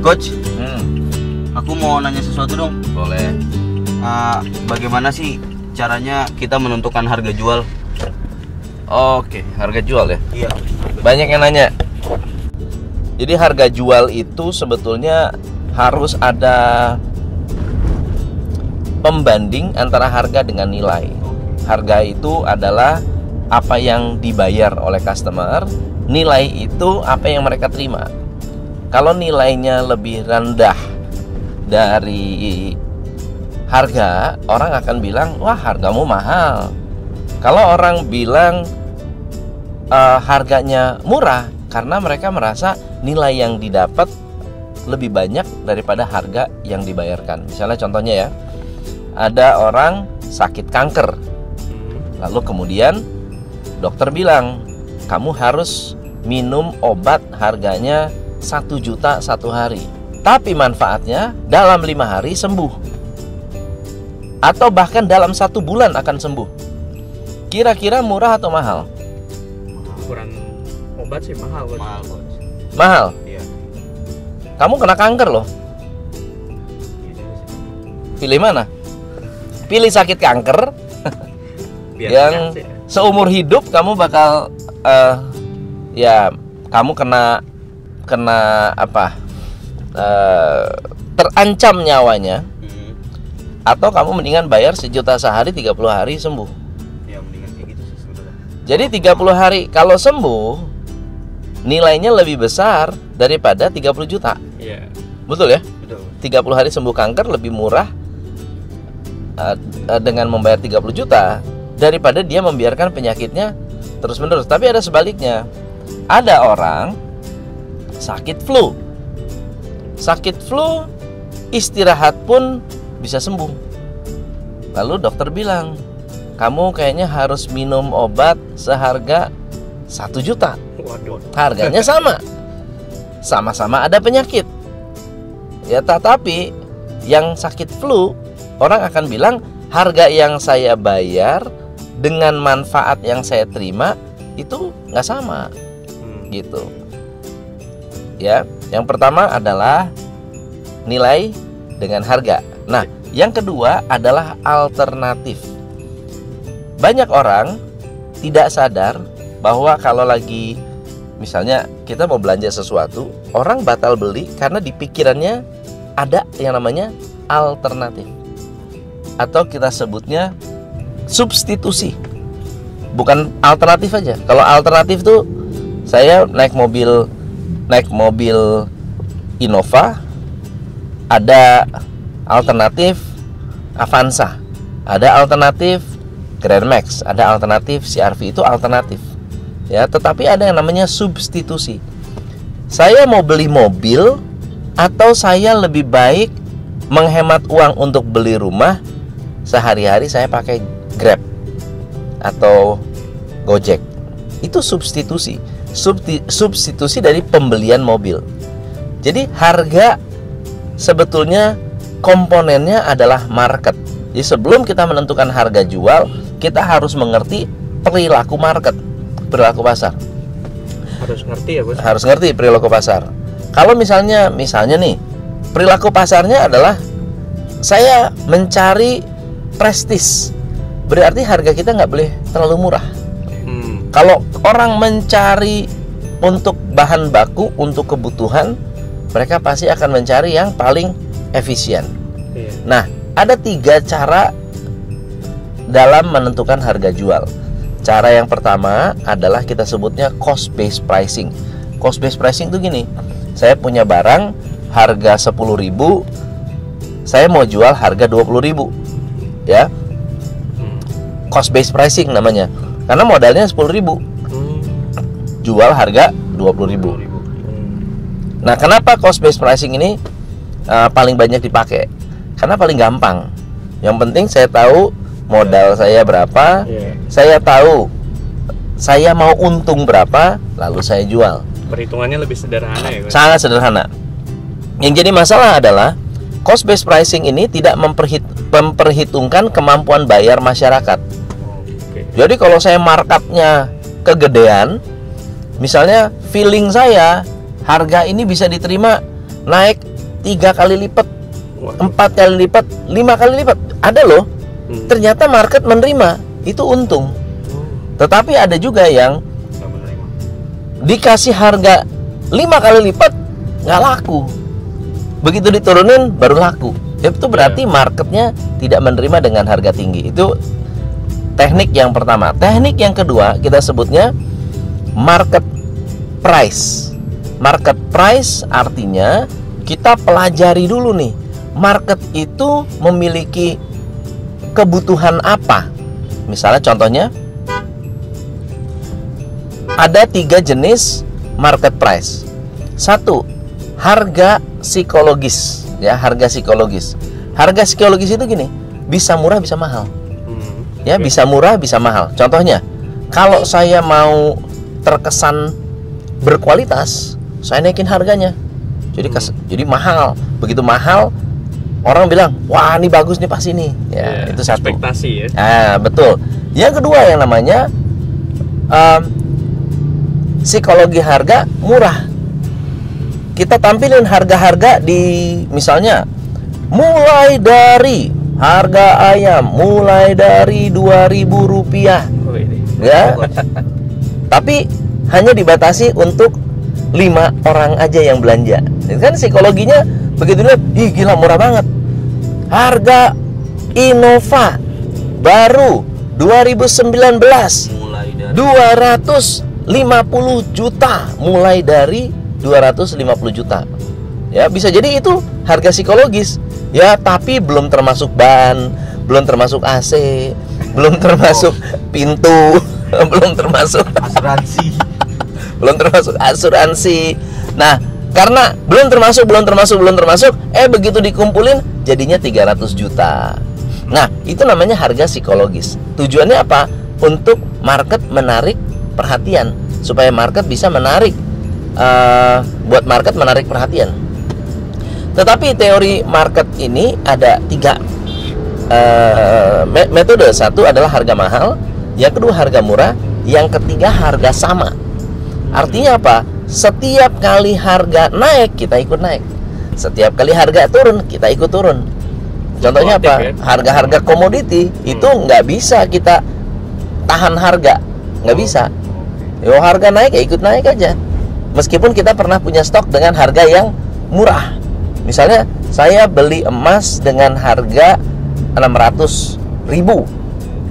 Coach, aku mau nanya sesuatu dong. Boleh. Bagaimana sih caranya kita menentukan harga jual? Oke, harga jual ya? Iya. Banyak yang nanya. Jadi harga jual itu sebetulnya harus ada pembanding antara harga dengan nilai. Harga itu adalah apa yang dibayar oleh customer. Nilai itu apa yang mereka terima. Kalau nilainya lebih rendah dari harga, orang akan bilang, wah hargamu mahal. Kalau orang bilang harganya murah, karena mereka merasa nilai yang didapat lebih banyak daripada harga yang dibayarkan. Misalnya contohnya ya, ada orang sakit kanker, lalu kemudian dokter bilang, kamu harus minum obat harganya 1 juta satu hari, tapi manfaatnya dalam 5 hari sembuh, atau bahkan dalam 1 bulan akan sembuh. Kira-kira murah atau mahal? Ukuran obat sih mahal. Mahal, Coach. Mahal? Iya. Kamu kena kanker loh. Pilih mana? Pilih sakit kanker yang seumur hidup kamu bakal ya kamu kena apa, terancam nyawanya, atau kamu mendingan bayar 1 juta sehari 30 hari sembuh. Ya, mendingan kayak gitu sih sebenarnya. Jadi 30 hari kalau sembuh nilainya lebih besar daripada 30 juta. Iya. Betul ya? Betul. 30 hari sembuh kanker lebih murah dengan membayar 30 juta daripada dia membiarkan penyakitnya terus-menerus. Tapi ada sebaliknya. Ada orang sakit flu. Sakit flu istirahat pun bisa sembuh. Lalu dokter bilang, kamu kayaknya harus minum obat seharga 1 juta. Harganya sama. Sama-sama ada penyakit. Ya, tetapi yang sakit flu orang akan bilang, harga yang saya bayar dengan manfaat yang saya terima itu nggak sama. Gitu. Ya, yang pertama adalah nilai dengan harga. Nah, yang kedua adalah alternatif. Banyak orang tidak sadar bahwa kalau lagi misalnya kita mau belanja sesuatu, orang batal beli karena di pikirannya ada yang namanya alternatif. Atau kita sebutnya substitusi. Bukan alternatif aja. Kalau alternatif tuh saya naik mobil Innova, ada alternatif Avanza, ada alternatif Grand Max, ada alternatif CR-V, itu alternatif. Ya, tetapi ada yang namanya substitusi. Saya mau beli mobil atau saya lebih baik menghemat uang untuk beli rumah, sehari-hari saya pakai Grab atau Gojek. Itu substitusi. Substitusi dari pembelian mobil. Jadi harga sebetulnya komponennya adalah market. Jadi sebelum kita menentukan harga jual, kita harus mengerti perilaku market, perilaku pasar. Harus ngerti ya, Bos. Harus ngerti perilaku pasar. Kalau misalnya nih, perilaku pasarnya adalah saya mencari prestis, berarti harga kita nggak boleh terlalu murah. Kalau orang mencari untuk bahan baku, untuk kebutuhan, mereka pasti akan mencari yang paling efisien. Iya. Nah, ada 3 cara dalam menentukan harga jual. Cara yang pertama adalah kita sebutnya cost-based pricing. Cost-based pricing itu gini, saya punya barang harga 10.000, saya mau jual harga 20.000. Ya, cost-based pricing namanya. Karena modalnya 10.000, jual harga 20.000. Nah, kenapa cost based pricing ini paling banyak dipakai? Karena paling gampang. Yang penting saya tahu modal saya berapa, saya tahu saya mau untung berapa, lalu saya jual. Perhitungannya lebih sederhana ya, Pak? Sangat sederhana. Yang jadi masalah adalah cost based pricing ini tidak memperhitungkan kemampuan bayar masyarakat. Jadi kalau saya markupnya kegedean, misalnya feeling saya harga ini bisa diterima naik 3 kali lipat, 4 kali lipat, 5 kali lipat. Ada loh. Ternyata market menerima, itu untung. Tetapi ada juga yang dikasih harga 5 kali lipat nggak laku, begitu diturunin baru laku. Itu berarti marketnya tidak menerima dengan harga tinggi. Itu teknik yang pertama. Teknik yang kedua kita sebutnya market price. Market price artinya kita pelajari dulu nih, market itu memiliki kebutuhan apa. Misalnya contohnya ada 3 jenis market price. 1, harga psikologis. Ya, harga psikologis. Harga psikologis itu gini, bisa murah, bisa mahal. Ya, bisa murah, bisa mahal. Contohnya, kalau saya mau terkesan berkualitas, saya naikin harganya. Jadi mahal. Begitu mahal, orang bilang, "Wah, ini bagus nih, pasti nih." Ya, itu satu. Ekspektasi ya. Ah, betul. Yang kedua yang namanya psikologi harga murah. Kita tampilin harga-harga di, misalnya mulai dari harga ayam mulai dari Rp2.000, ya. Tapi hanya dibatasi untuk 5 orang aja yang belanja. Kan psikologinya begitu lihat, ih gila murah banget. Harga Innova baru 2019 250 juta, mulai dari 250 juta. Ya, bisa jadi itu harga psikologis. Ya, tapi belum termasuk ban, belum termasuk AC, belum termasuk pintu, belum termasuk asuransi. Belum termasuk asuransi. Nah, karena belum termasuk, begitu dikumpulin jadinya 300 juta. Nah, itu namanya harga psikologis. Tujuannya apa? Untuk market menarik perhatian, supaya market bisa menarik, buat market menarik perhatian. Tetapi teori market ini ada 3 metode. 1 adalah harga mahal, yang kedua harga murah, yang ketiga harga sama. Artinya apa? Setiap kali harga naik kita ikut naik, setiap kali harga turun kita ikut turun. Contohnya apa? Harga-harga komoditi itu nggak bisa kita tahan harga, nggak bisa. Yo, harga naik ya ikut naik aja. Meskipun kita pernah punya stok dengan harga yang murah. Misalnya saya beli emas dengan harga 600 ribu,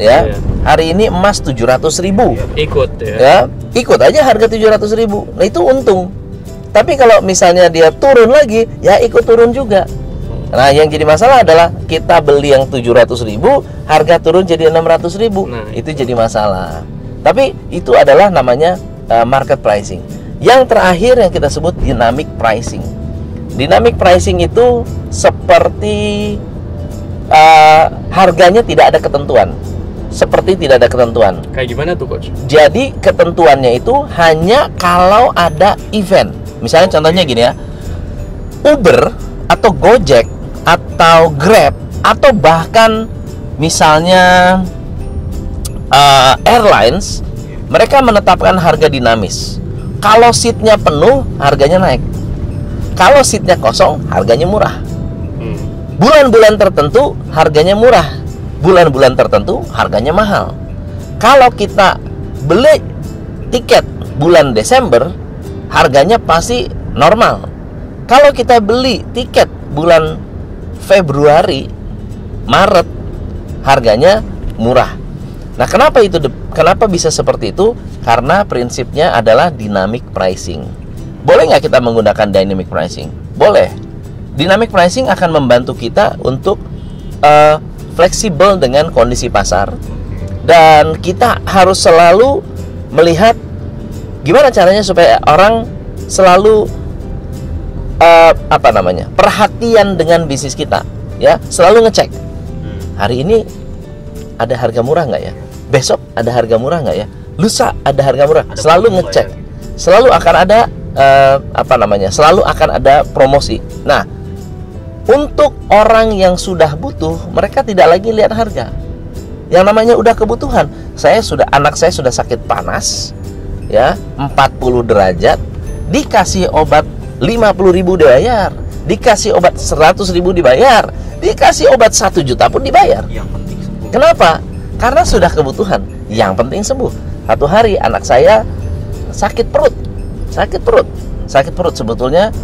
ya. Hari ini emas 700 ribu, ikut ya. Ikut aja harga 700 ribu. Nah, itu untung. Tapi kalau misalnya dia turun lagi, ya ikut turun juga. Nah, yang jadi masalah adalah kita beli yang 700 ribu, harga turun jadi 600 ribu. Nah, itu jadi masalah. Tapi itu adalah namanya market pricing. Yang terakhir yang kita sebut dynamic pricing. Dynamic pricing itu seperti harganya tidak ada ketentuan. Seperti tidak ada ketentuan. Kayak gimana tuh, Coach? Jadi ketentuannya itu hanya kalau ada event. Misalnya contohnya gini ya, Uber atau Gojek atau Grab atau bahkan misalnya airlines, mereka menetapkan harga dinamis. Kalau seatnya penuh, harganya naik. Kalau seatnya kosong, harganya murah. Bulan-bulan tertentu, harganya murah. Bulan-bulan tertentu, harganya mahal. Kalau kita beli tiket bulan Desember, harganya pasti normal. Kalau kita beli tiket bulan Februari, Maret, harganya murah. Nah, kenapa itu? Kenapa bisa seperti itu? Karena prinsipnya adalah dynamic pricing. Boleh nggak kita menggunakan dynamic pricing? Boleh. Dynamic pricing akan membantu kita untuk fleksibel dengan kondisi pasar. Dan kita harus selalu melihat gimana caranya supaya orang selalu perhatian dengan bisnis kita. Ya, selalu ngecek. Hari ini ada harga murah nggak ya? Besok ada harga murah nggak ya? Lusa ada harga murah. Selalu ngecek, selalu akan ada selalu akan ada promosi. Nah, untuk orang yang sudah butuh, mereka tidak lagi lihat harga. Yang namanya udah kebutuhan. Anak saya sudah sakit panas, ya 40 derajat, dikasih obat 50 ribu dibayar. Dikasih obat 100.000 dibayar, dikasih obat 1 juta pun dibayar. Yang penting sembuh. Kenapa? Karena sudah kebutuhan. Yang penting sembuh. Satu hari anak saya sakit perut. Sebetulnya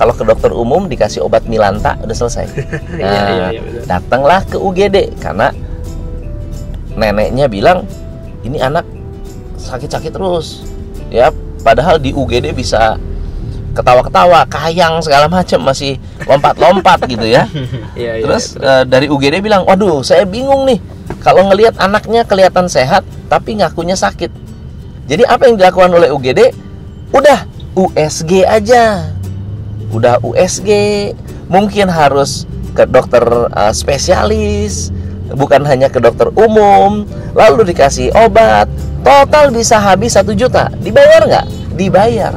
kalau ke dokter umum dikasih obat Milanta udah selesai. Nah, datanglah ke UGD karena neneknya bilang ini anak sakit-sakit terus. Ya, padahal di UGD bisa ketawa-ketawa, kayang segala macam, masih lompat-lompat gitu ya. Terus dari UGD bilang, waduh saya bingung nih kalau ngelihat anaknya kelihatan sehat tapi ngakunya sakit. Jadi apa yang dilakukan oleh UGD? Udah USG aja, udah USG, mungkin harus ke dokter spesialis, bukan hanya ke dokter umum. Lalu dikasih obat, total bisa habis 1 juta. Dibayar nggak? Dibayar.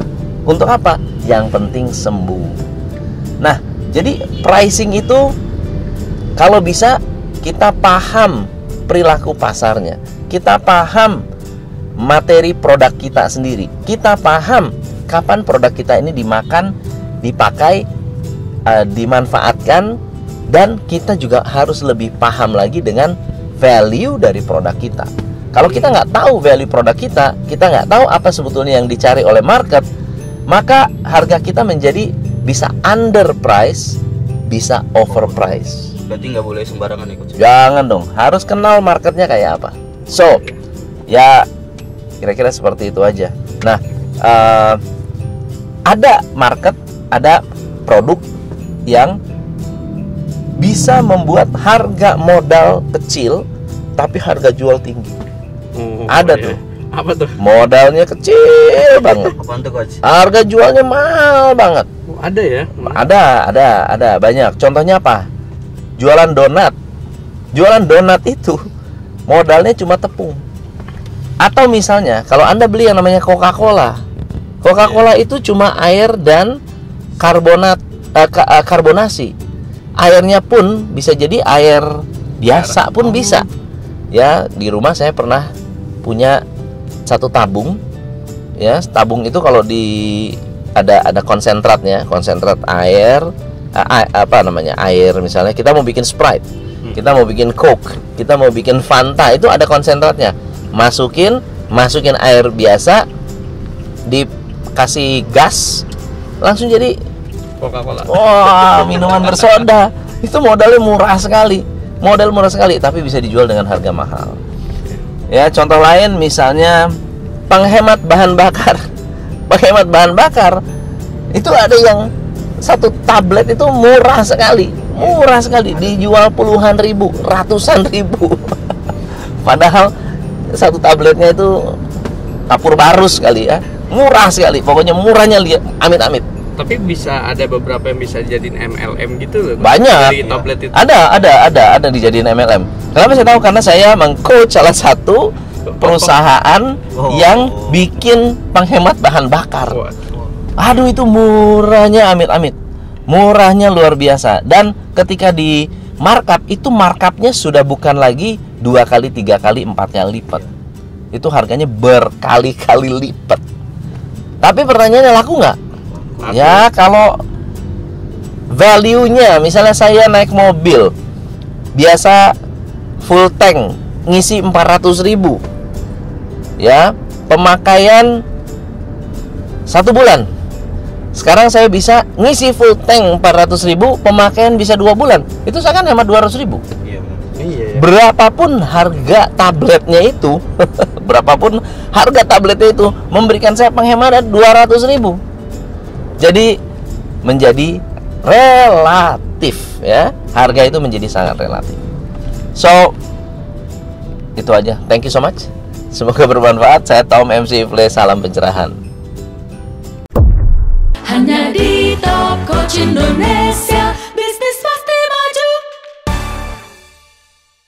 Untuk apa? Yang penting sembuh. Nah, jadi pricing itu kalau bisa kita paham perilaku pasarnya, kita paham materi produk kita sendiri, kita paham kapan produk kita ini dimakan, dipakai, dimanfaatkan, dan kita juga harus lebih paham lagi dengan value dari produk kita. Kalau kita nggak tahu value produk kita, kita nggak tahu apa sebetulnya yang dicari oleh market, maka harga kita menjadi bisa underprice, bisa overprice. Berarti nggak boleh sembarangan ikut. Jangan dong, harus kenal marketnya kayak apa. So, ya kira-kira seperti itu aja. Nah, ada market, ada produk yang bisa membuat harga modal kecil, tapi harga jual tinggi. Ada tuh. Apa tuh? Modalnya kecil banget. Harga jualnya mahal banget. Ada ya? Ada banyak. Contohnya apa? Jualan donat. Jualan donat itu modalnya cuma tepung. Atau misalnya kalau Anda beli yang namanya Coca-Cola. Coca-Cola itu cuma air dan karbonasi. Airnya pun bisa jadi air biasa pun bisa. Ya, di rumah saya pernah punya satu tabung, ya tabung itu kalau di ada konsentratnya, konsentrat air, apa namanya, air, misalnya kita mau bikin Sprite, kita mau bikin Coke, kita mau bikin Fanta, itu ada konsentratnya, masukin air biasa, dikasih gas, langsung jadi Coca-Cola. Wah, minuman bersoda. Itu modalnya murah sekali, tapi bisa dijual dengan harga mahal. Ya, contoh lain misalnya penghemat bahan bakar. Penghemat bahan bakar itu ada yang satu tablet itu murah sekali. Murah sekali, dijual puluhan ribu, ratusan ribu. Padahal satu tabletnya itu kapur baru sekali ya. Murah sekali, pokoknya murahnya lihat amit-amit. Tapi bisa ada beberapa yang bisa jadiin MLM gitu loh. Banyak. Dari tablet itu. Ada dijadiin MLM. Kenapa saya tahu? Karena saya meng-coach salah satu perusahaan yang bikin penghemat bahan bakar. Aduh, itu murahnya amit-amit. Murahnya luar biasa. Dan ketika di markup itu, markupnya sudah bukan lagi 2 kali, 3 kali, 4 kali lipat. Itu harganya berkali-kali lipat. Tapi pertanyaannya, laku nggak? Ya, kalau value-nya, misalnya saya naik mobil biasa full tank ngisi 400.000, ya, pemakaian 1 bulan. Sekarang saya bisa ngisi full tank 400.000, pemakaian bisa 2 bulan. Itu saya kan hemat 200.000. Berapapun harga tabletnya itu, berapapun harga tabletnya itu memberikan saya penghematan 200.000. Jadi menjadi relatif ya. Harga itu menjadi sangat relatif. So, itu aja. Thank you so much. Semoga bermanfaat. Saya Tom MC Ifle, salam pencerahan. Hanya di Top Coach Indonesia.